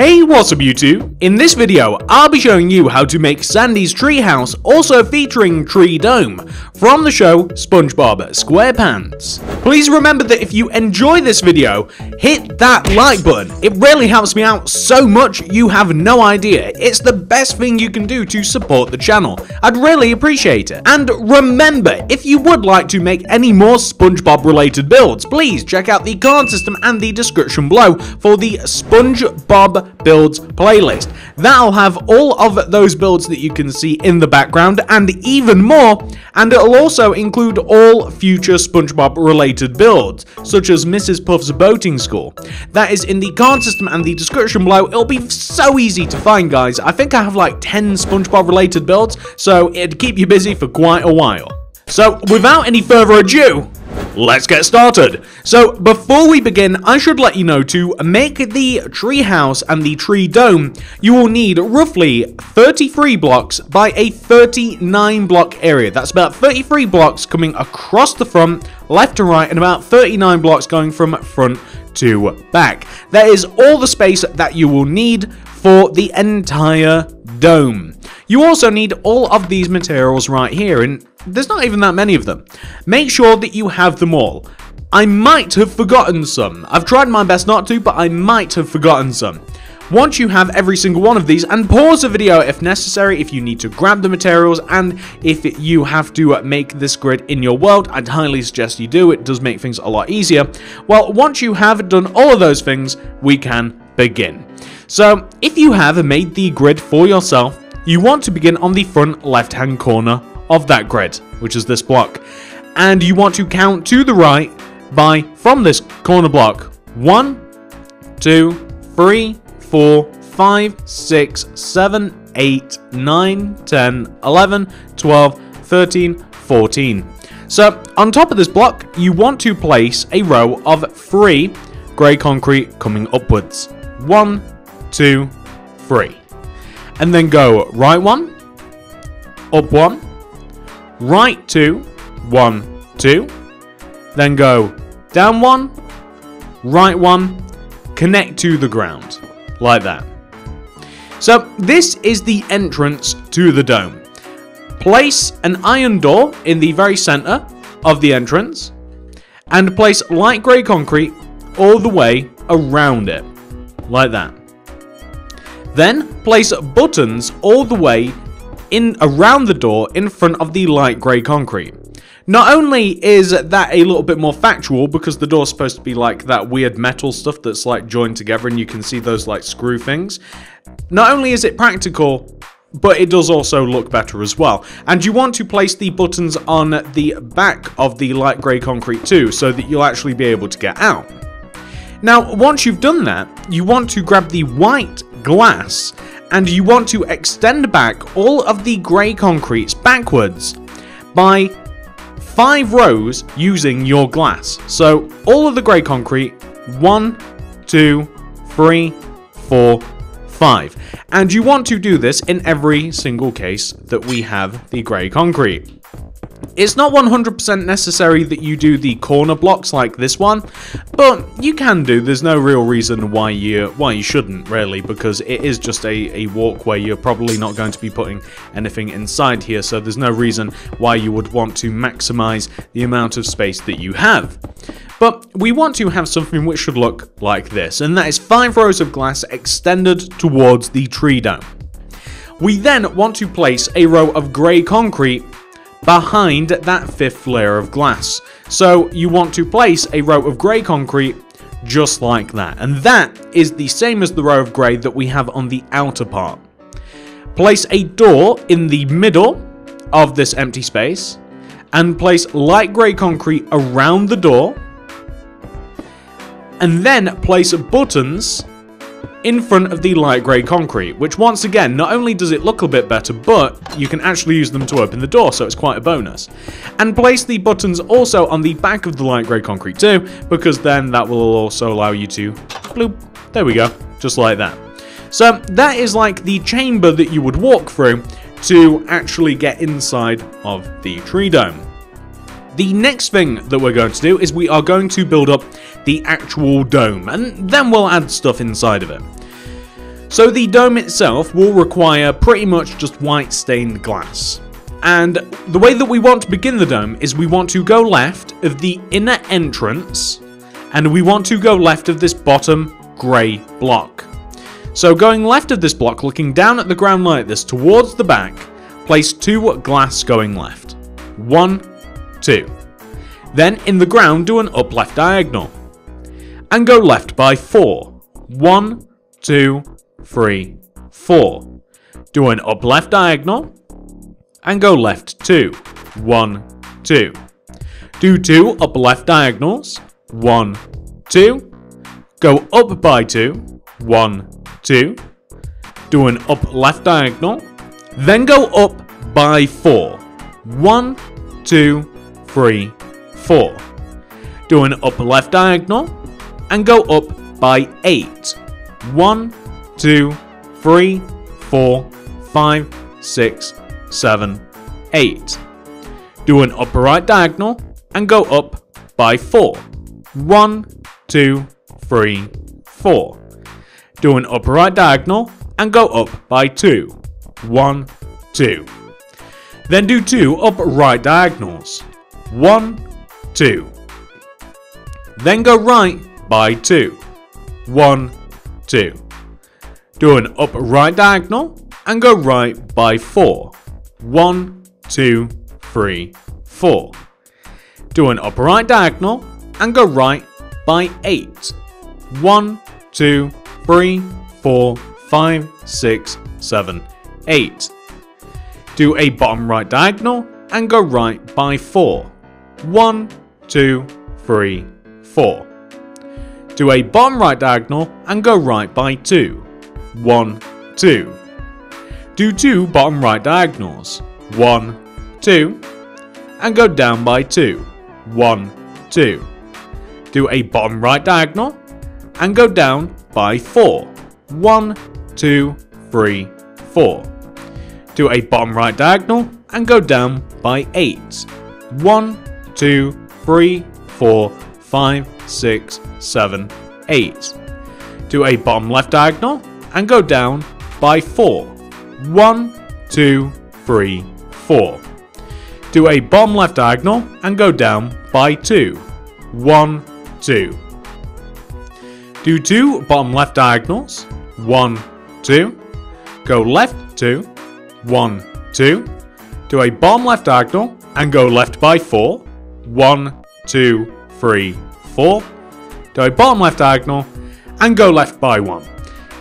Hey, what's up YouTube? In this video, I'll be showing you how to make Sandy's Treehouse, also featuring Tree Dome, from the show Spongebob Squarepants. Please remember that if you enjoy this video, hit that like button. It really helps me out so much you have no idea. It's the best thing you can do to support the channel. I'd really appreciate it. And remember, if you would like to make any more Spongebob related builds, please check out the card system and the description below for the Spongebob builds playlist. That'll have all of those builds that you can see in the background and even more, and it'll also include all future SpongeBob related builds, such as Mrs. Puff's Boating School. That is in the card system and the description below. It'll be so easy to find, guys. I think I have like 10 SpongeBob related builds, so it'd keep you busy for quite a while. So without any further ado, let's get started. So before we begin, I should let you know to make the tree house and the tree dome, you will need roughly 33 blocks by a 39 block area. That's about 33 blocks coming across the front, left to right, and about 39 blocks going from front to back. That is all the space that you will need for the entire dome. You also need all of these materials right here, and there's not even that many of them. Make sure that you have them all. I might have forgotten some. I've tried my best not to, but I might have forgotten some. Once you have every single one of these, and pause the video if necessary, if you need to grab the materials, and if you have to make this grid in your world, I'd highly suggest you do. It does make things a lot easier. Well, once you have done all of those things, we can begin. So, if you have made the grid for yourself, you want to begin on the front left-hand corner of that grid, which is this block. And you want to count to the right by, from this corner block, 1, 2, 3, 4, 5, 6, 7, 8, 9, 10, 11, 12, 13, 14. So, on top of this block, you want to place a row of 3 grey concrete coming upwards. 1, 2, 3. And then go right 1, up 1, right 2, 1, 2, then go down 1, right 1, connect to the ground, like that. So this is the entrance to the dome. Place an iron door in the very center of the entrance, and place light grey concrete all the way around it, like that. Then, place buttons all the way in around the door in front of the light grey concrete. Not only is that a little bit more factual, because the door's supposed to be like that weird metal stuff that's like joined together and you can see those like screw things. Not only is it practical, but it does also look better as well. And you want to place the buttons on the back of the light grey concrete too, so that you'll actually be able to get out. Now, once you've done that, you want to grab the white glass, and you want to extend back all of the grey concretes backwards by 5 rows using your glass. So all of the grey concrete, 1, 2, 3, 4, 5, and you want to do this in every single case that we have the grey concrete. It's not 100% necessary that you do the corner blocks like this one, but you can do. There's no real reason why you shouldn't, really, because it is just a walkway. You're probably not going to be putting anything inside here, so there's no reason why you would want to maximize the amount of space that you have. But we want to have something which should look like this, and that is 5 rows of glass extended towards the tree dome. We then want to place a row of grey concrete behind that 5th layer of glass. So you want to place a row of grey concrete just like that, and that is the same as the row of grey that we have on the outer part. Place a door in the middle of this empty space, and place light grey concrete around the door, and then place buttons in front of the light grey concrete, which once again, not only does it look a bit better, but you can actually use them to open the door, so it's quite a bonus. And place the buttons also on the back of the light grey concrete too, because then that will also allow you to, bloop, there we go, just like that. So that is like the chamber that you would walk through to actually get inside of the tree dome. The next thing that we're going to do is we are going to build up the actual dome, and then we'll add stuff inside of it. So the dome itself will require pretty much just white stained glass. And the way that we want to begin the dome is we want to go left of the inner entrance, and we want to go left of this bottom grey block. So going left of this block, looking down at the ground like this, towards the back, place two glass going left. 1, 2. Then in the ground, do an up left diagonal. And go left by 4. 1, 2, 3, 4. Do an up left diagonal. And go left 2. 1, 2. Do 2 up left diagonals. 1, 2. Go up by 2. 1, 2. Do an up left diagonal. Then go up by 4. 1, 2, 3, 4. Do an up left diagonal and go up by 8. 1, 2, 3, 4, 5, 6, 7, 8. Do an up right diagonal and go up by 4. 1, 2, 3, 4. Do an up right diagonal and go up by 2. 1, 2. Then do 2 up right diagonals. 1, 2. Then go right by 2. 1, 2. Do an up right diagonal and go right by 4. 1, 2, 3, 4. Do an up right diagonal and go right by 8. 1, 2, 3, 4, 5, 6, 7, 8. Do a bottom right diagonal and go right by 4. 1, 2, 3, 4. Do a bottom right diagonal and go right by 2. 1, 2. Do 2 bottom right diagonals. 1, 2. And go down by 2. 1, 2. Do a bottom right diagonal and go down by 4. 1, 2, 3, 4. Do a bottom right diagonal and go down by 8. 1, 2, 3, 4, 5, 6, 7, 8. Do a bottom left diagonal and go down by 4. 1, 2, 3, 4. Do a bottom left diagonal and go down by 2. 1, 2. Do 2 bottom left diagonals. 1, 2. Go left 2. 1, 2. Do a bottom left diagonal and go left by 4. 1, 2, 3, 4. Do a bottom left diagonal and go left by 1.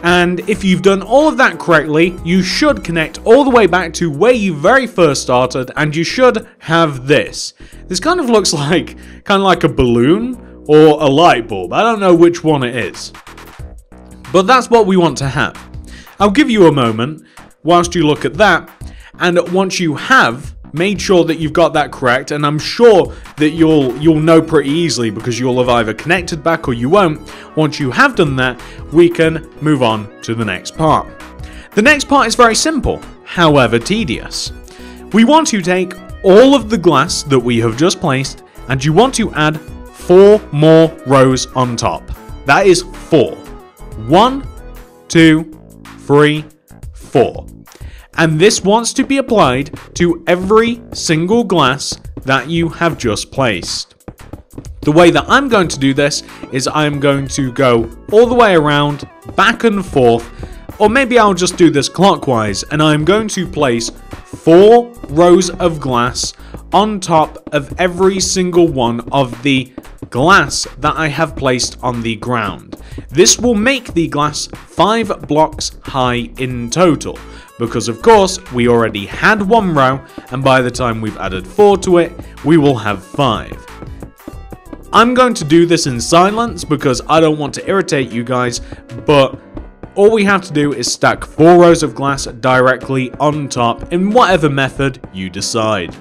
And if you've done all of that correctly, you should connect all the way back to where you very first started, and you should have this. This kind of looks like a balloon or a light bulb. I don't know which one it is. But that's what we want to have. I'll give you a moment whilst you look at that, and once you have made sure that you've got that correct, and I'm sure that you'll know pretty easily because you'll have either connected back or you won't. Once you have done that, we can move on to the next part. The next part is very simple, however tedious. We want to take all of the glass that we have just placed, and you want to add 4 more rows on top. That is 4. 1, 2, 3, 4. And this wants to be applied to every single glass that you have just placed. The way that I'm going to do this is I'm going to go all the way around, back and forth, or maybe I'll just do this clockwise, and I'm going to place 4 rows of glass on top of every single one of the glass that I have placed on the ground. This will make the glass 5 blocks high in total, because of course we already had 1 row, and by the time we've added 4 to it, we will have 5. I'm going to do this in silence because I don't want to irritate you guys, but all we have to do is stack 4 rows of glass directly on top in whatever method you decide.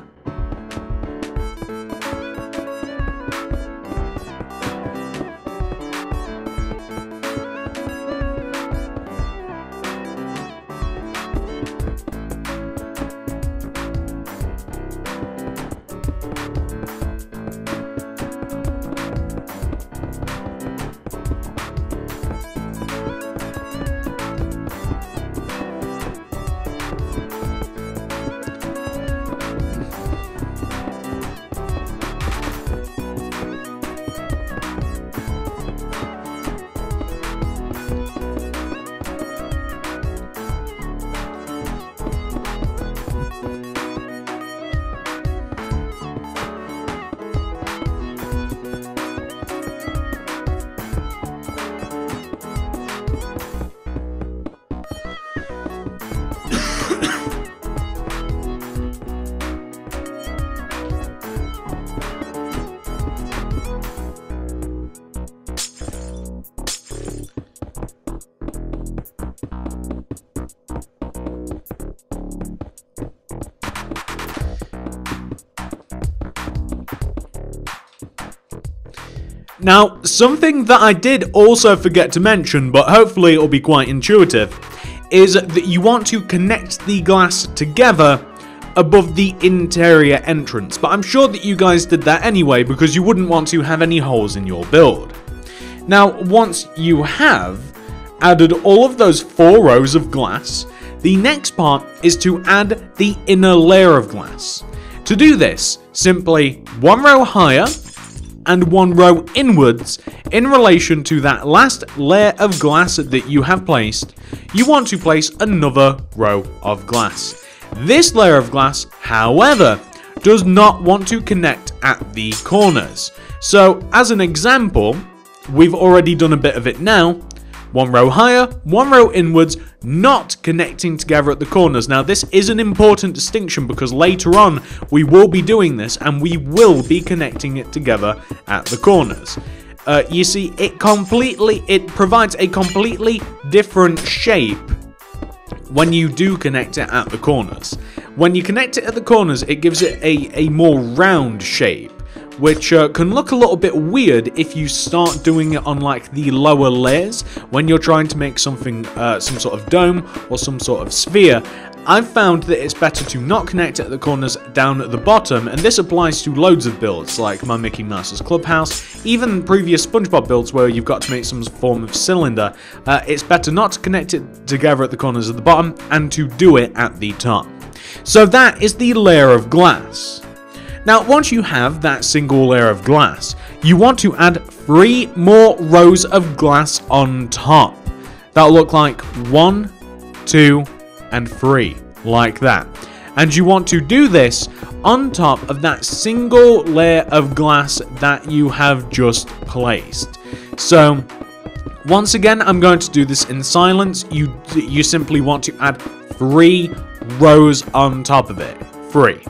Now, something that I did also forget to mention, but hopefully it'll be quite intuitive, is that you want to connect the glass together above the interior entrance, but I'm sure that you guys did that anyway because you wouldn't want to have any holes in your build. Now, once you have added all of those 4 rows of glass, the next part is to add the inner layer of glass. To do this, simply 1 row higher, and 1 row inwards in relation to that last layer of glass that you have placed, you want to place another row of glass. This layer of glass, however, does not want to connect at the corners. So, as an example, we've already done a bit of it now. 1 row higher, 1 row inwards, not connecting together at the corners. Now, this is an important distinction because later on we will be doing this and we will be connecting it together at the corners. You see, it provides a completely different shape when you do connect it at the corners. When you connect it at the corners, it gives it a more round shape, which can look a little bit weird if you start doing it on like the lower layers when you're trying to make something, some sort of dome or some sort of sphere. I've found that it's better to not connect it at the corners down at the bottom, and this applies to loads of builds like my Mickey Mouse's Clubhouse, even previous SpongeBob builds where you've got to make some form of cylinder. It's better not to connect it together at the corners at the bottom and to do it at the top. So that is the layer of glass. Now, once you have that single layer of glass, you want to add 3 more rows of glass on top. That'll look like 1, 2, and 3, like that. And you want to do this on top of that single layer of glass that you have just placed. So, once again, I'm going to do this in silence. You simply want to add 3 rows on top of it. 3.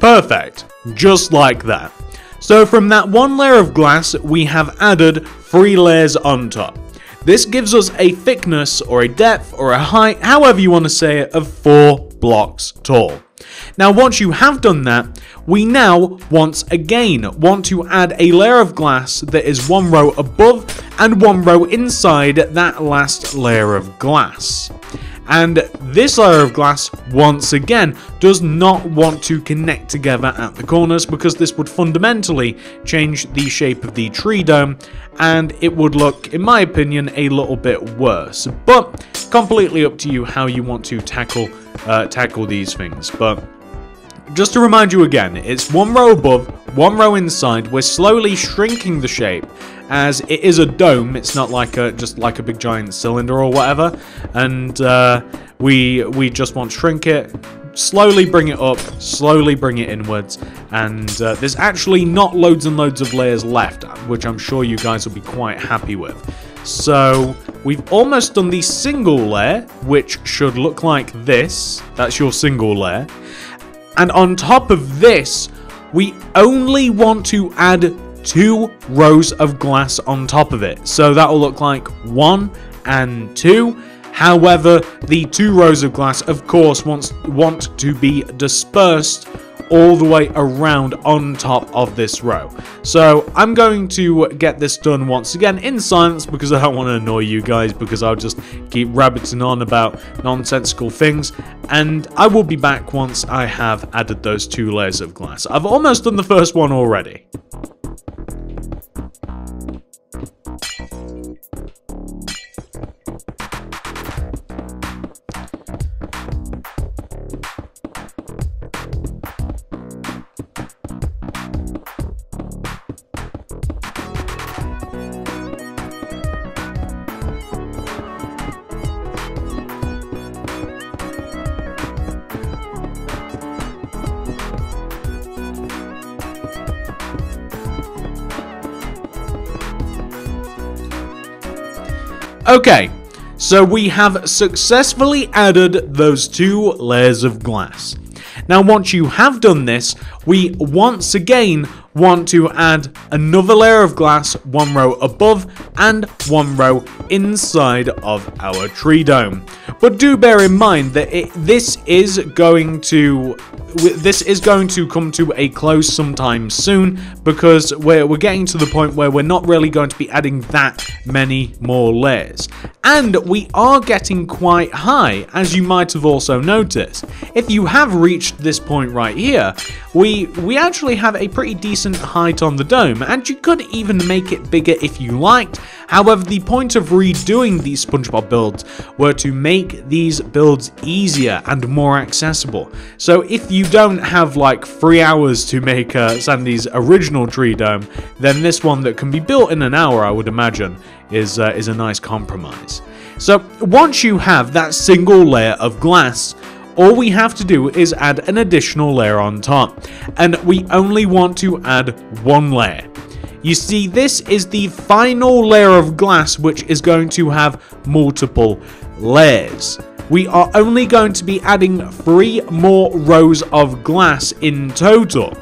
Perfect, just like that. So from that 1 layer of glass, we have added 3 layers on top. This gives us a thickness or a depth or a height, however you want to say it, of 4 blocks tall. Now, once you have done that, we now, once again, want to add a layer of glass that is 1 row above and 1 row inside that last layer of glass. And this layer of glass, once again, does not want to connect together at the corners because this would fundamentally change the shape of the tree dome and it would look, in my opinion, a little bit worse. But completely up to you how you want to tackle these things. But just to remind you again, it's 1 row above, 1 row inside. We're slowly shrinking the shape as it is a dome. It's not like just like a big giant cylinder or whatever. And we just want to shrink it, slowly bring it up, slowly bring it inwards. And there's actually not loads and loads of layers left, which I'm sure you guys will be quite happy with. So we've almost done the single layer, which should look like this. That's your single layer. And on top of this, we only want to add 2 rows of glass on top of it. So that'll look like 1 and 2. However, the 2 rows of glass, of course, want to be dispersed all the way around on top of this row. So I'm going to get this done once again in silence because I don't want to annoy you guys, because I'll just keep rabbiting on about nonsensical things, and I will be back once I have added those two layers of glass. I've almost done the first one already. Okay, so we have successfully added those two layers of glass. Now once you have done this, we once again want to add another layer of glass, one row above and one row inside of our tree dome. But do bear in mind that this is going to come to a close sometime soon, because we're getting to the point where we're not really going to be adding that many more layers. And we are getting quite high, as you might have also noticed. If you have reached this point right here, we actually have a pretty decent height on the dome, and you could even make it bigger if you liked. However, the point of redoing these SpongeBob builds were to make these builds easier and more accessible. So if you don't have like 3 hours to make Sandy's original tree dome, then this one that can be built in an hour, I would imagine, is a nice compromise. So once you have that single layer of glass, all we have to do is add an additional layer on top, and we only want to add one layer. You see, this is the final layer of glass, which is going to have multiple layers. We are only going to be adding 3 more rows of glass in total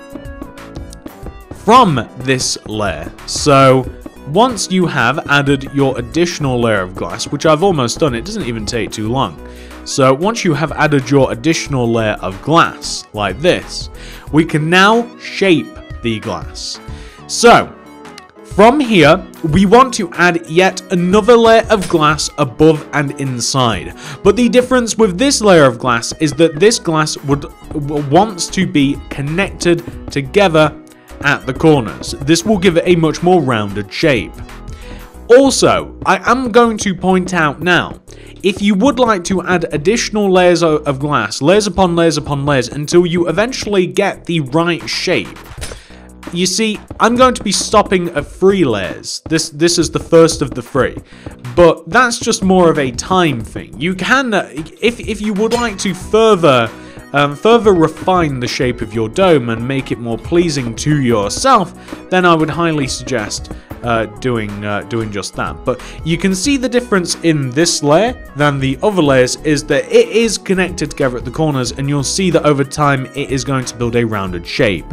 from this layer. So once you have added your additional layer of glass, which I've almost done, it doesn't even take too long. So once you have added your additional layer of glass, like this, we can now shape the glass. So from here, we want to add yet another layer of glass above and inside. But the difference with this layer of glass is that this glass wants to be connected together at the corners. This will give it a much more rounded shape. Also, I am going to point out now, if you would like to add additional layers of glass, layers upon layers upon layers, until you eventually get the right shape. You see, I'm going to be stopping at 3 layers. This is the first of the 3, but that's just more of a time thing. You can, if you would like to further refine the shape of your dome and make it more pleasing to yourself, then I would highly suggest doing just that. But you can see the difference in this layer than the other layers is that it is connected together at the corners, and you'll see that over time it is going to build a rounded shape.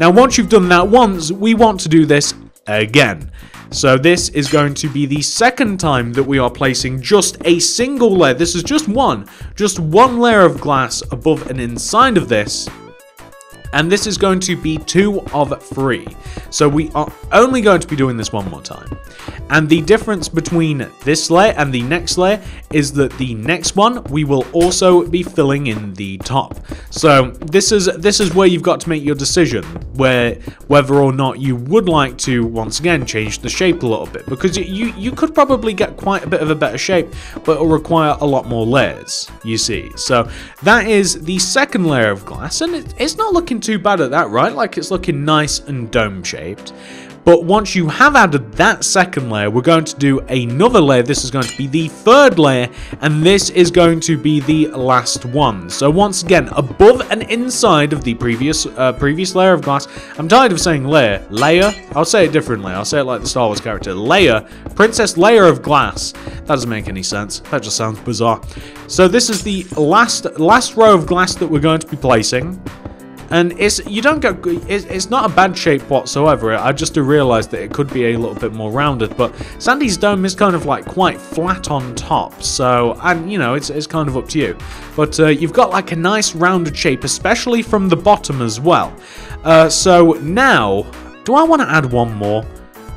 Now once you've done that once, we want to do this again. So this is going to be the second time that we are placing just a single layer. This is just one layer of glass above and inside of this. And this is going to be 2 of 3. So we are only going to be doing this one more time. And the difference between this layer and the next layer is that the next one, we will also be filling in the top. So this is where you've got to make your decision, whether or not you would like to, once again, change the shape a little bit. Because you could probably get quite a bit of a better shape, but it'll require a lot more layers, you see. So that is the second layer of glass, and it's not looking too bad at that, right? Like, it's looking nice and dome-shaped. But once you have added that second layer, we're going to do another layer. This is going to be the third layer, and this is going to be the last one. So once again, above and inside of the previous layer of glass. I'm tired of saying layer. I'll say it differently. I'll say it like the Star Wars character. Leia, Princess Leia of glass. That doesn't make any sense. That just sounds bizarre. So this is the last row of glass that we're going to be placing. And it's not a bad shape whatsoever. I just do realise that it could be a little bit more rounded, but Sandy's dome is kind of like quite flat on top, so, and you know, it's kind of up to you. But you've got like a nice rounded shape, especially from the bottom as well. So now, do I want to add one more?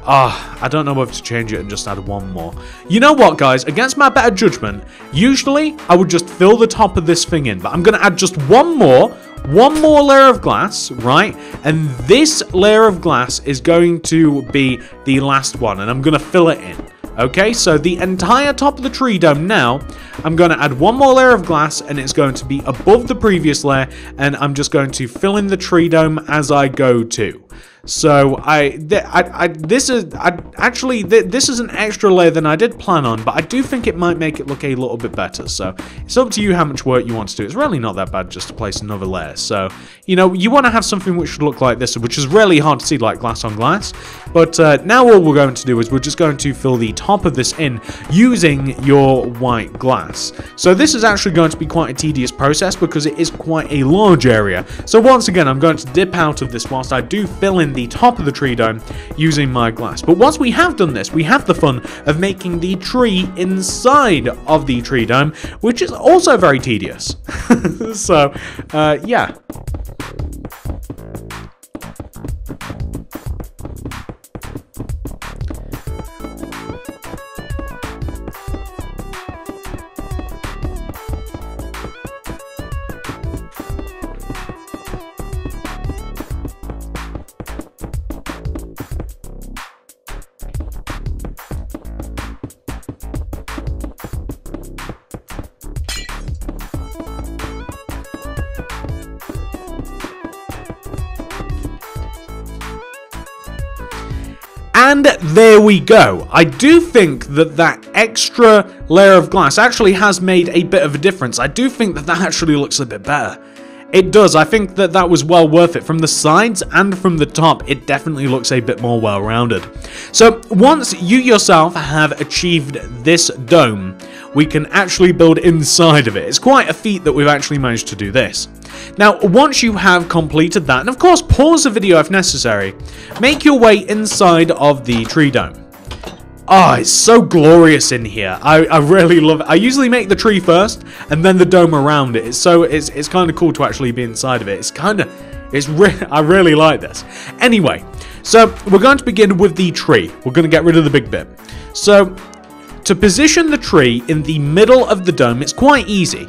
Ah, I don't know whether to change it and just add one more. You know what, guys? Against my better judgment, usually I would just fill the top of this thing in, but I'm going to add just one more layer of glass, right? And this layer of glass is going to be the last one, and I'm going to fill it in. Okay, so the entire top of the tree dome now, I'm going to add one more layer of glass, and it's going to be above the previous layer, and I'm just going to fill in the tree dome as I go to. So this is an extra layer than I did plan on, but I do think it might make it look a little bit better. So it's up to you how much work you want to do. It's really not that bad just to place another layer. So, you know, you want to have something which should look like this, which is really hard to see, like glass on glass. But now all we're going to do is we're just going to fill the top of this in using your white glass. So this is actually going to be quite a tedious process because it is quite a large area. So once again, I'm going to dip out of this whilst I do fill in the top of the tree dome using my glass. But once we have done this, we have the fun of making the tree inside of the tree dome, which is also very tedious. So, yeah. And there we go. I do think that that extra layer of glass actually has made a bit of a difference. I do think that that actually looks a bit better. It does. I think that that was well worth it. From the sides and from the top, it definitely looks a bit more well-rounded. So once you yourself have achieved this dome, we can actually build inside of it. It's quite a feat that we've actually managed to do this. Now, once you have completed that, and of course, pause the video if necessary, make your way inside of the tree dome. Ah, oh, it's so glorious in here. I really love it. I usually make the tree first, and then the dome around it. It's kind of cool to actually be inside of it. I really like this. Anyway, so we're going to begin with the tree. We're going to get rid of the big bit. So, to position the tree in the middle of the dome, it's quite easy.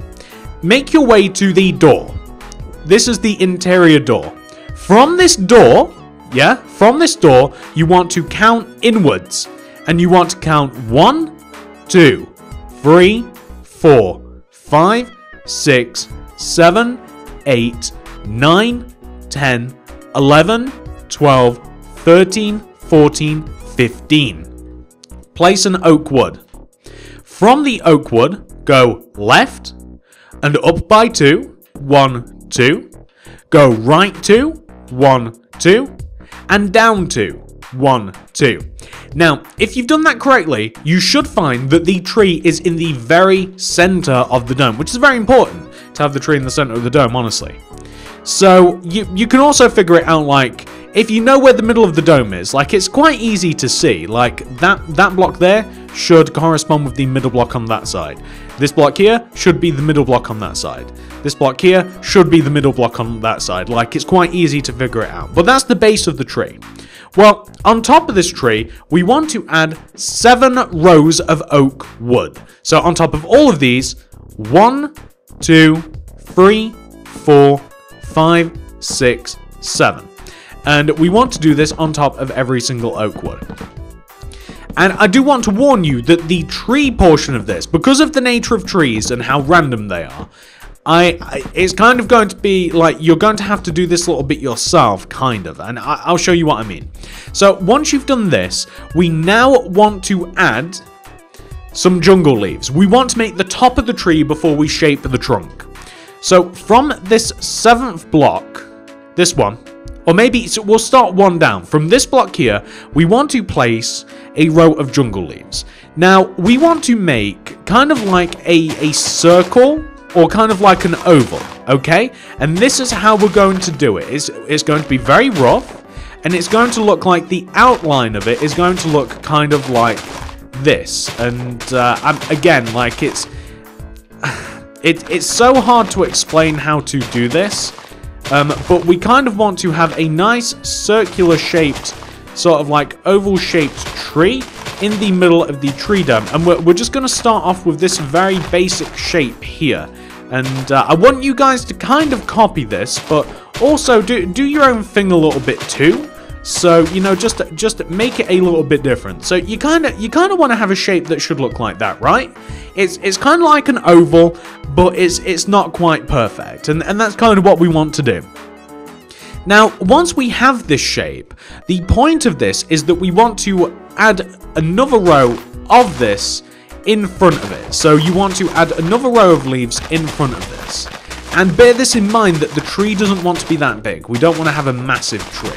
Make your way to the door. This is the interior door. From this door, yeah, from this door, you want to count inwards. And you want to count 1, 2, 3, 4, 5, 6, 7, 8, 9, 10, 11, 12, 13, 14, 15. Place an oak wood. From the oak wood, go left and up by 2, 1, 2. Go right 2, 1, 2. And down 2, 1, 2. Now, if you've done that correctly, you should find that the tree is in the very center of the dome, which is very important to have the tree in the center of the dome, honestly. So, you can also figure it out, like, if you know where the middle of the dome is, like, it's quite easy to see. Like, that block there should correspond with the middle block on that side. This block here should be the middle block on that side. This block here should be the middle block on that side. Like, it's quite easy to figure it out. But that's the base of the tree. Well, on top of this tree, we want to add 7 rows of oak wood. So on top of all of these, 1, 2, 3, 4, 5, 6, 7. And we want to do this on top of every single oak wood. And I do want to warn you that the tree portion of this, because of the nature of trees and how random they are, it's kind of going to be like you're going to have to do this little bit yourself, kind of, and I'll show you what I mean. So once you've done this, we now want to add some jungle leaves. We want to make the top of the tree before we shape the trunk. So from this 7th block, this one, or maybe we'll start one down. From this block here, we want to place a row of jungle leaves. Now, we want to make kind of like a circle or kind of like an oval, okay? And this is how we're going to do it. It's going to be very rough, and it's going to look like the outline of it is going to look kind of like this. And again, like it's so hard to explain how to do this, but we kind of want to have a nice circular shaped, sort of like oval shaped tree in the middle of the tree dome. And we're just going to start off with this very basic shape here. And I want you guys to kind of copy this, but also do your own thing a little bit too. So, you know, just make it a little bit different. So you kind of want to have a shape that should look like that, right? It's kind of like an oval, but it's not quite perfect. And that's kind of what we want to do. Now, once we have this shape, the point of this is that we want to add another row of this in front of it. So you want to add another row of leaves in front of this. And bear this in mind that the tree doesn't want to be that big. We don't want to have a massive tree.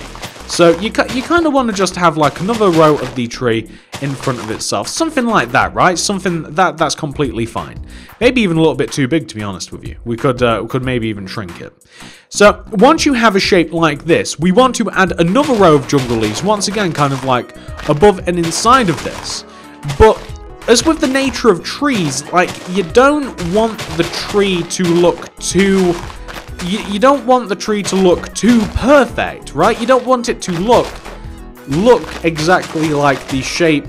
So you kind of want to just have like another row of the tree in front of itself. Something like that, right? Something that's completely fine. Maybe even a little bit too big, to be honest with you. We could maybe even shrink it. So once you have a shape like this, we want to add another row of jungle leaves. Once again, kind of like above and inside of this. But as with the nature of trees, like you don't want the tree to look too... You don't want the tree to look too perfect, right? You don't want it to look exactly like the shape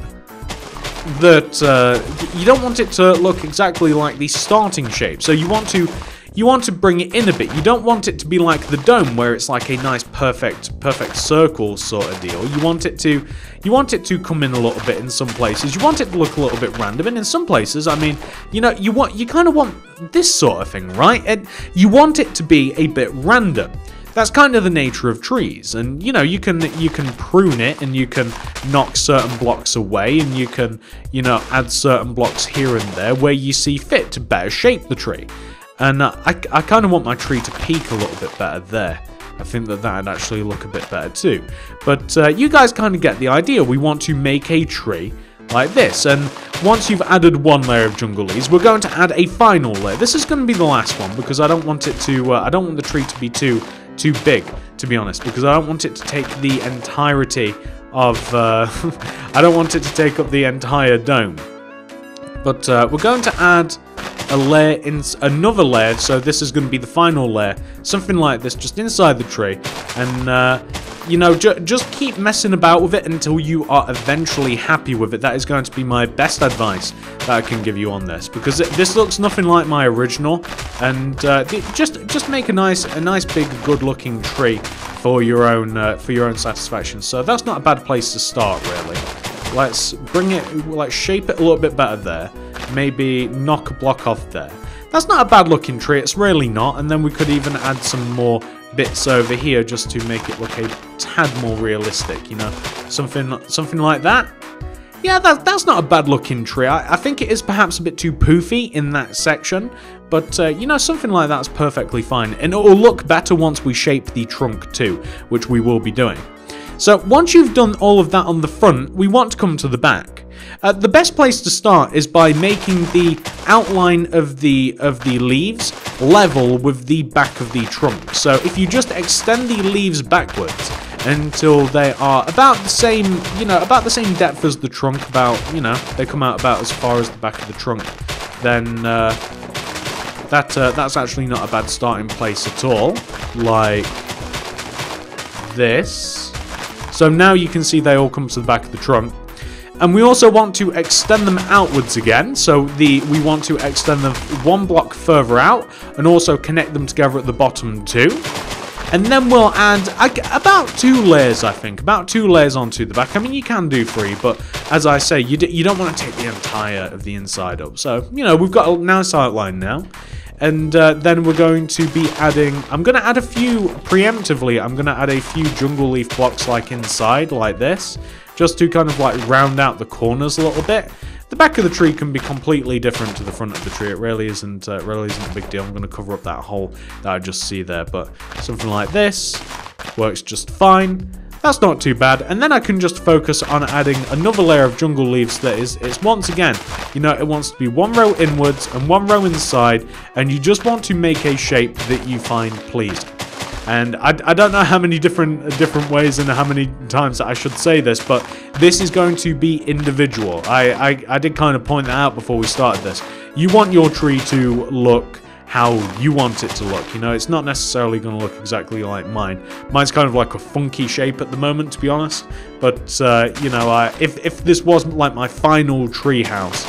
that you don't want it to look exactly like the starting shape. So you want to bring it in a bit. You don't want it to be like the dome, where it's like a nice perfect circle sort of deal. You want it to come in a little bit in some places. You want it to look a little bit random, and in some places, I mean, you know, you kind of want this sort of thing, right? And you want it to be a bit random. That's kind of the nature of trees. And you know, you can prune it, and you can knock certain blocks away, and you can, you know, add certain blocks here and there where you see fit to better shape the tree. And I kind of want my tree to peak a little bit better there. I think that that'd actually look a bit better too. But you guys kind of get the idea. We want to make a tree like this. And once you've added one layer of jungle leaves, we're going to add a final layer. This is going to be the last one, because I don't want it to. I don't want the tree to be too big, to be honest, because I don't want it to take the entirety of. I don't want it to take up the entire dome. But we're going to add a layer in another layer, so this is going to be the final layer, something like this, just inside the tree. And you know, just keep messing about with it until you are eventually happy with it. That is going to be my best advice that I can give you on this, because this looks nothing like my original. And just make a nice big good-looking tree for your own satisfaction. So that's not a bad place to start, really. Let's bring it, like shape it a little bit better there. Maybe knock a block off there. That's not a bad looking tree, it's really not. And then we could even add some more bits over here just to make it look a tad more realistic, you know, something like that. Yeah, that's not a bad looking tree. I think it is perhaps a bit too poofy in that section, but you know, something like that's perfectly fine, and it will look better once we shape the trunk too, which we will be doing. So once you've done all of that on the front, we want to come to the back. The best place to start is by making the outline of the leaves level with the back of the trunk. So if you just extend the leaves backwards until they are about the same, you know, about the same depth as the trunk, about, you know, they come out about as far as the back of the trunk, then that's actually not a bad starting place at all. Like this. So now you can see they all come to the back of the trunk. And we also want to extend them outwards again. So we want to extend them one block further out, and also connect them together at the bottom too. And then we'll add about 2 layers, I think. About 2 layers onto the back. I mean, you can do 3, but as I say, you don't want to take the entire of the inside up. So, you know, we've got a nice outline now. And then we're going to be adding, I'm going to add a few, preemptively, I'm going to add a few jungle leaf blocks like inside, like this, just to kind of like round out the corners a little bit. The back of the tree can be completely different to the front of the tree. It really isn't a big deal. I'm going to cover up that hole that I just see there, but something like this works just fine. That's not too bad, and then I can just focus on adding another layer of jungle leaves that is, it's once again, you know, it wants to be one row inwards and one row inside, and you just want to make a shape that you find pleasing. And I don't know how many different ways and how many times I should say this, but this is going to be individual. I did kind of point that out before we started this. You want your tree to look how you want it to look, you know, it's not necessarily going to look exactly like mine. Mine's kind of like a funky shape at the moment, to be honest, but, you know, if this wasn't like my final tree house,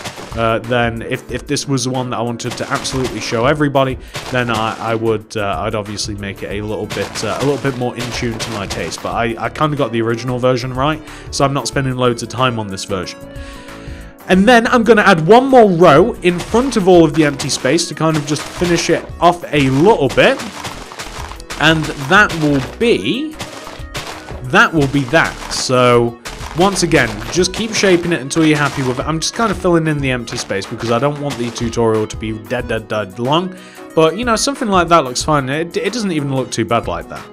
then if this was the one that I wanted to absolutely show everybody, then I'd obviously make it a little bit more in tune to my taste, but I kind of got the original version right, so I'm not spending loads of time on this version. And then I'm going to add one more row in front of all of the empty space to kind of just finish it off a little bit. And that will be that. So once again, just keep shaping it until you're happy with it. I'm just kind of filling in the empty space because I don't want the tutorial to be dead long. But, you know, something like that looks fine. It doesn't even look too bad like that.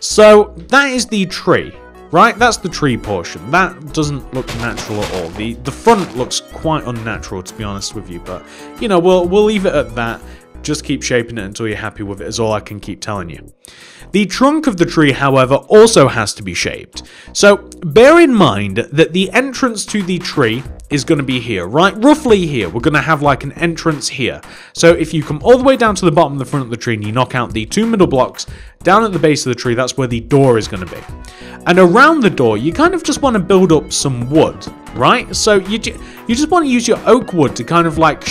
So that is the tree. Right, that's the tree portion. That doesn't look natural at all. The front looks quite unnatural, to be honest with you, but, you know, we'll leave it at that. Just keep shaping it until you're happy with it is all I can keep telling you. The trunk of the tree, however, also has to be shaped. So bear in mind that the entrance to the tree is going to be here, right? Roughly here. We're going to have like an entrance here. So if you come all the way down to the bottom of the front of the tree and you knock out the two middle blocks, down at the base of the tree, that's where the door is going to be. And around the door, you kind of just want to build up some wood, right? So you just want to use your oak wood to kind of like...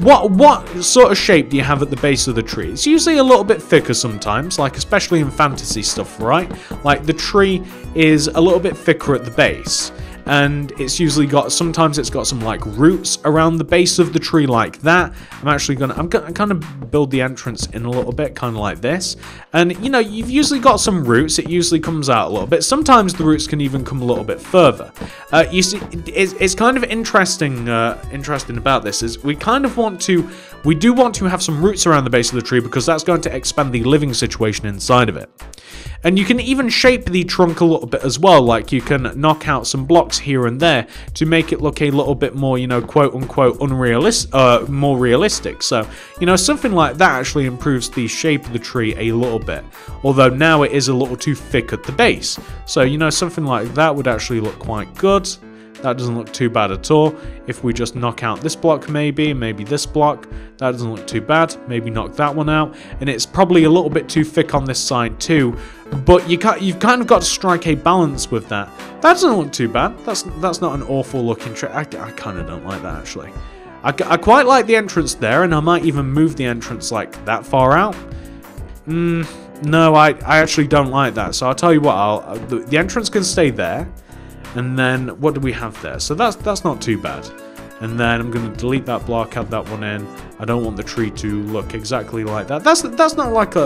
What sort of shape do you have at the base of the tree? It's usually a little bit thicker sometimes, like especially in fantasy stuff, right? Like the tree is a little bit thicker at the base. And it's usually got, sometimes it's got some like roots around the base of the tree like that. I'm gonna kind of build the entrance in a little bit, kind of like this. And you know, you've usually got some roots. It usually comes out a little bit. Sometimes the roots can even come a little bit further. You see, it's kind of interesting. Interesting about this is we kind of want to, we do want to have some roots around the base of the tree because that's going to expand the living situation inside of it. And you can even shape the trunk a little bit as well. Like you can knock out some blocks here and there to make it look a little bit more, you know, quote unquote unrealistic, more realistic. So, you know, something like that actually improves the shape of the tree a little bit. Although now it is a little too thick at the base. So, you know, something like that would actually look quite good. That doesn't look too bad at all. If we just knock out this block, maybe this block, that doesn't look too bad. Maybe knock that one out. And it's probably a little bit too thick on this side too. But you've kind of got to strike a balance with that. That doesn't look too bad. That's not an awful looking trick. I kind of don't like that actually. I quite like the entrance there, and I might even move the entrance like that far out. No, I actually don't like that. So I'll tell you what, the entrance can stay there. And then, what do we have there? So that's not too bad. And then I'm going to delete that block, add that one in. I don't want the tree to look exactly like that. That's not like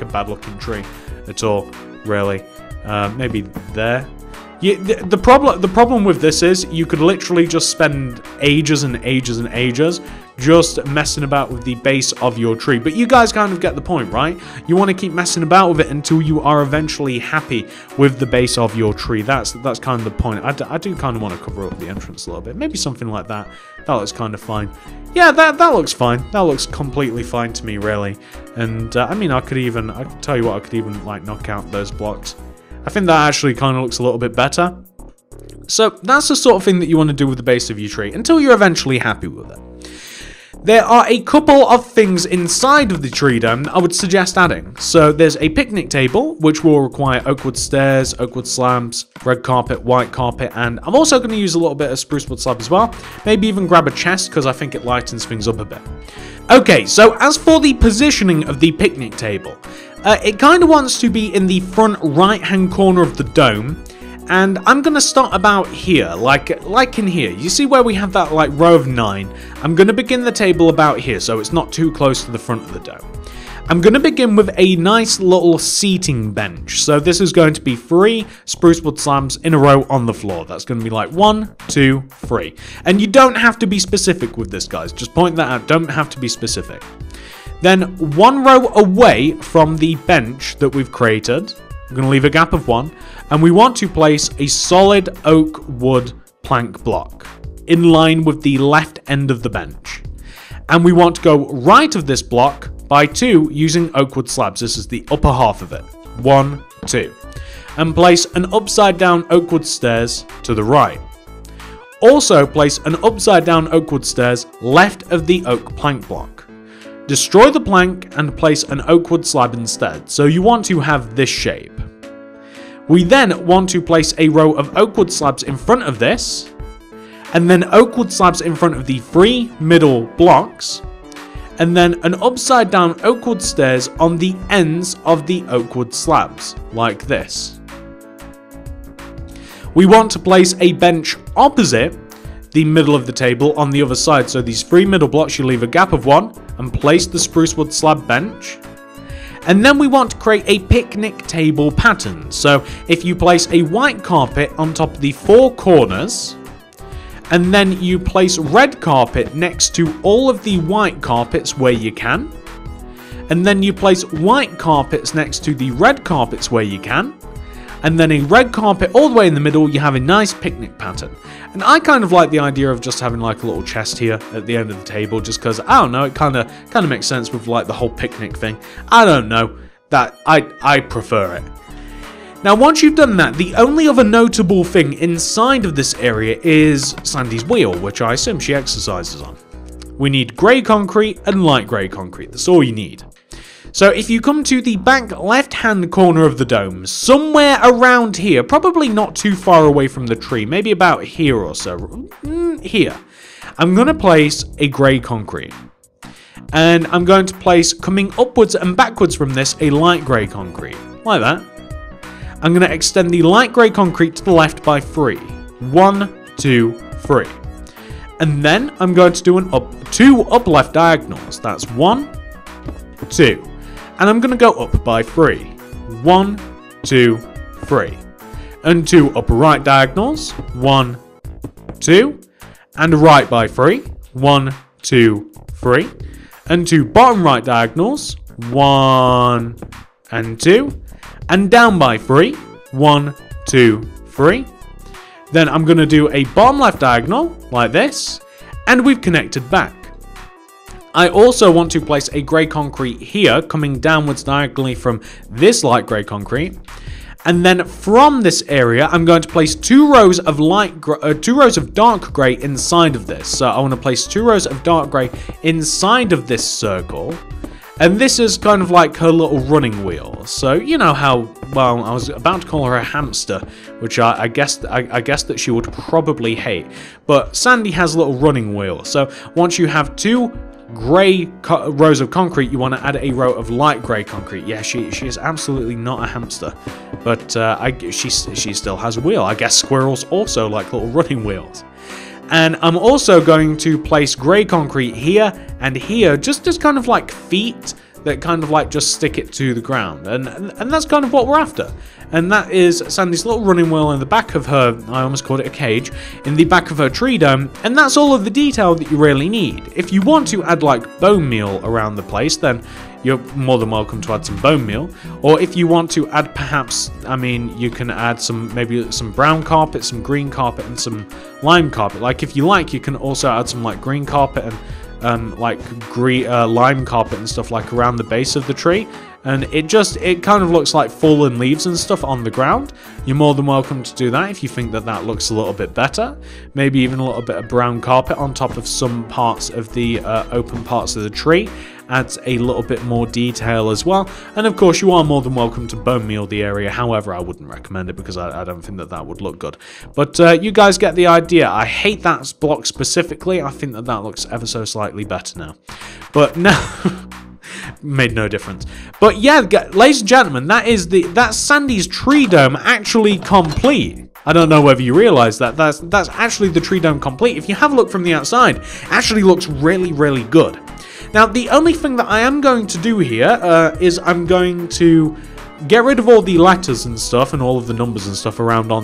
a bad looking tree at all, really. Maybe there. Yeah, the problem with this is you could literally just spend ages and ages and ages just messing about with the base of your tree. But you guys kind of get the point, right? You want to keep messing about with it until you are eventually happy with the base of your tree. That's kind of the point. I do kind of want to cover up the entrance a little bit. Maybe something like that. That looks kind of fine. Yeah, that looks fine. That looks completely fine to me, really. And, I mean, I could tell you what, I could even, like, knock out those blocks. I think that actually kind of looks a little bit better. So that's the sort of thing that you want to do with the base of your tree until you're eventually happy with it. There are a couple of things inside of the tree dome that I would suggest adding. So there's a picnic table, which will require oak wood stairs, oak wood slabs, red carpet, white carpet, and I'm also going to use a little bit of spruce wood slab as well. Maybe even grab a chest because I think it lightens things up a bit. Okay, so as for the positioning of the picnic table, it kind of wants to be in the front right-hand corner of the dome. And I'm going to start about here, like in here. You see where we have that like row of 9? I'm going to begin the table about here, so it's not too close to the front of the dome. I'm going to begin with a nice little seating bench. So this is going to be 3 spruce wood slabs in a row on the floor. That's going to be like 1, 2, 3. And you don't have to be specific with this, guys. Just point that out. Don't have to be specific. Then 1 row away from the bench that we've created, We're going to leave a gap of 1, and we want to place a solid oak wood plank block in line with the left end of the bench. And we want to go right of this block by 2 using oak wood slabs. This is the upper half of it. 1, 2. And place an upside down oak wood stairs to the right. Also place an upside down oak wood stairs left of the oak plank block. Destroy the plank and place an oak wood slab instead, so you want to have this shape. We then want to place a row of oak wood slabs in front of this, and then oak wood slabs in front of the 3 middle blocks, and then an upside down oak wood stairs on the ends of the oak wood slabs, like this. We want to place a bench opposite the middle of the table on the other side, so these 3 middle blocks, you leave a gap of 1 and place the spruce wood slab bench. And then we want to create a picnic table pattern, so if you place a white carpet on top of the 4 corners, and then you place red carpet next to all of the white carpets where you can, and then you place white carpets next to the red carpets where you can, and then a red carpet all the way in the middle, you have a nice picnic pattern. And I kind of like the idea of just having like a little chest here at the end of the table, just because, I don't know, it kind of makes sense with like the whole picnic thing. I don't know, that I prefer it. Now once you've done that, the only other notable thing inside of this area is Sandy's wheel, which I assume she exercises on. We need grey concrete and light grey concrete, that's all you need. So if you come to the back left-hand corner of the dome, somewhere around here, probably not too far away from the tree, maybe about here or so, here, I'm going to place a grey concrete. And I'm going to place, coming upwards and backwards from this, a light grey concrete, like that. I'm going to extend the light grey concrete to the left by 3. 1, 2, 3. And then I'm going to do two up-left diagonals. That's 1, 2. And I'm going to go up by 3. 1, 2, 3. And 2 upper right diagonals. 1, 2. And right by 3. 1, 2, 3. And 2 bottom right diagonals. 1 and 2. And down by 3, 1, 2, 3. Then I'm going to do a bottom left diagonal, like this, and we've connected back. I also want to place a grey concrete here, coming downwards diagonally from this light grey concrete. And then from this area, I'm going to place 2 rows of dark grey inside of this. So I want to place 2 rows of dark grey inside of this circle. And this is kind of like her little running wheel. So you know how, well, I was about to call her a hamster, which I guess that she would probably hate. But Sandy has a little running wheel. So once you have 2 grey rows of concrete, you want to add a row of light grey concrete. Yeah, she is absolutely not a hamster, but she still has a wheel. I guess squirrels also like little running wheels. And I'm also going to place grey concrete here and here, just as kind of like feet that kind of like just stick it to the ground. And that's kind of what we're after. And that is Sandy's little running wheel in the back of her, I almost called it a cage, in the back of her tree dome. And that's all of the detail that you really need. If you want to add like bone meal around the place, then you're more than welcome to add some bone meal. Or if you want to add perhaps, I mean, you can add some, maybe some brown carpet, some green carpet, and some lime carpet. Like if you like, you can also add some like green carpet and like green, lime carpet and stuff like around the base of the tree, and it kind of looks like fallen leaves and stuff on the ground. You're more than welcome to do that if you think that that looks a little bit better. Maybe even a little bit of brown carpet on top of some parts of the open parts of the tree adds a little bit more detail as well. And of course you are more than welcome to bone meal the area, however I wouldn't recommend it because I don't think that that would look good. But you guys get the idea. I hate that block specifically. I think that that looks ever so slightly better now. But no... made no difference. But yeah, ladies and gentlemen, that's Sandy's tree dome actually complete. I don't know whether you realize that that's actually the tree dome complete. If you have a look from the outside, it actually looks really, really good. Now, the only thing that I am going to do here is I'm going to get rid of all the letters and stuff and all of the numbers and stuff around on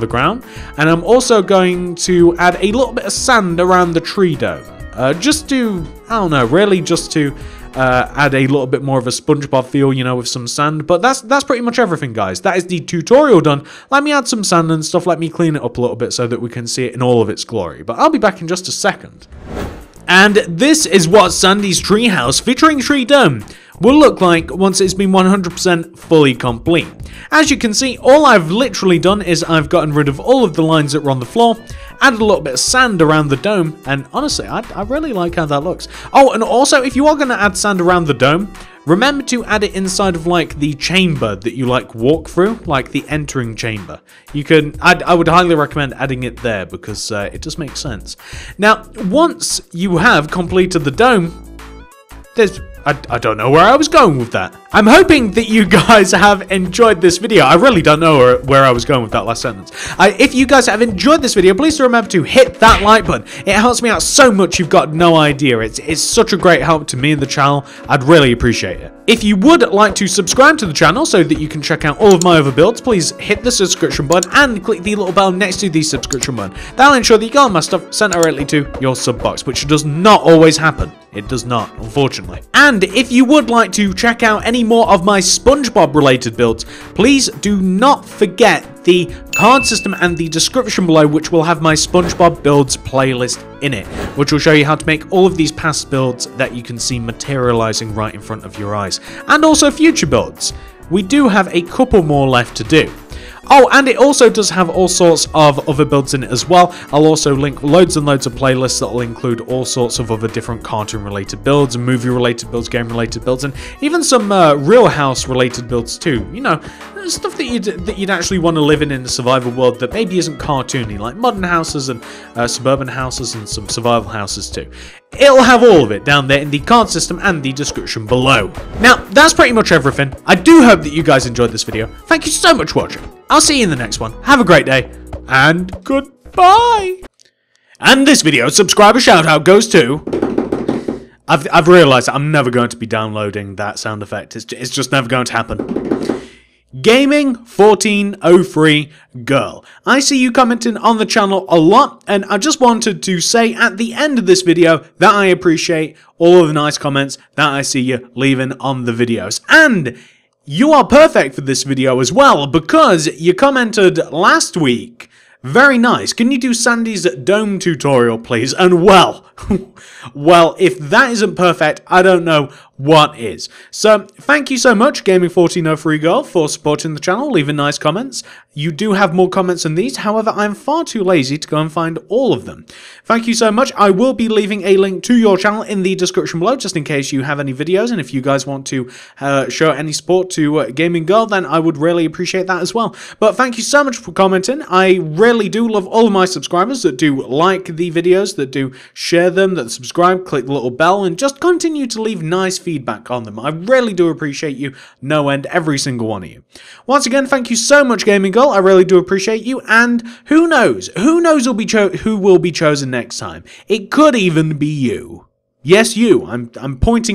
the ground, and I'm also going to add a little bit of sand around the tree dome. Just to, I don't know, really just to add a little bit more of a SpongeBob feel, you know, with some sand. But that's pretty much everything, guys. That is the tutorial done. Let me add some sand and stuff. Let me clean it up a little bit so that we can see it in all of its glory. But I'll be back in just a second. And this is what Sandy's Treehouse featuring Tree Dome will look like once it's been 100% fully complete. As you can see, all I've literally done is I've gotten rid of all of the lines that were on the floor, added a little bit of sand around the dome, and honestly, I really like how that looks. Oh, and also, if you are going to add sand around the dome, remember to add it inside of, like, the chamber that you, like, walk through, like the entering chamber. You can, I would highly recommend adding it there because it just makes sense. Now, once you have completed the dome, there's, I don't know where I was going with that. I'm hoping that you guys have enjoyed this video. I really don't know where I was going with that last sentence. If you guys have enjoyed this video, please remember to hit that like button. It helps me out so much, you've got no idea. It's such a great help to me and the channel. I'd really appreciate it. If you would like to subscribe to the channel so that you can check out all of my other builds, please hit the subscription button and click the little bell next to the subscription button. That'll ensure that you get all my stuff sent directly to your sub box, which does not always happen. It does not, unfortunately. And if you would like to check out any more of my SpongeBob related builds, please do not forget the card system and the description below, which will have my SpongeBob builds playlist in it, which will show you how to make all of these past builds that you can see materializing right in front of your eyes, and also future builds. We do have a couple more left to do. Oh, and it also does have all sorts of other builds in it as well. I'll also link loads and loads of playlists that will include all sorts of other different cartoon-related builds, movie-related builds, game-related builds, and even some real house-related builds too. You know, stuff that you'd actually want to live in the survival world that maybe isn't cartoony, like modern houses and suburban houses and some survival houses too. It'll have all of it down there in the card system and the description below. Now, that's pretty much everything. I do hope that you guys enjoyed this video. Thank you so much for watching. I'll see you in the next one. Have a great day, and goodbye. And this video subscriber shoutout goes to... I've realised I'm never going to be downloading that sound effect. It's just never going to happen. Gaming1403Girl. I see you commenting on the channel a lot, and I just wanted to say at the end of this video that I appreciate all of the nice comments that I see you leaving on the videos. And you are perfect for this video as well, because you commented last week, very nice, can you do Sandy's dome tutorial please? And well, well, if that isn't perfect, I don't know what is. So, thank you so much, Gaming1403Girl, for supporting the channel, leaving nice comments. You do have more comments than these, however, I'm far too lazy to go and find all of them. Thank you so much. I will be leaving a link to your channel in the description below, just in case you have any videos, and if you guys want to show any support to Gaming Girl, then I would really appreciate that as well. But thank you so much for commenting. I really do love all of my subscribers that do like the videos, that do share them, that subscribe, click the little bell, and just continue to leave nice feedback on them. I really do appreciate you, no end, every single one of you. Once again, thank you so much, Gaming Girl. I really do appreciate you, and who knows who will be chosen next time. It could even be you. Yes, you. I'm pointing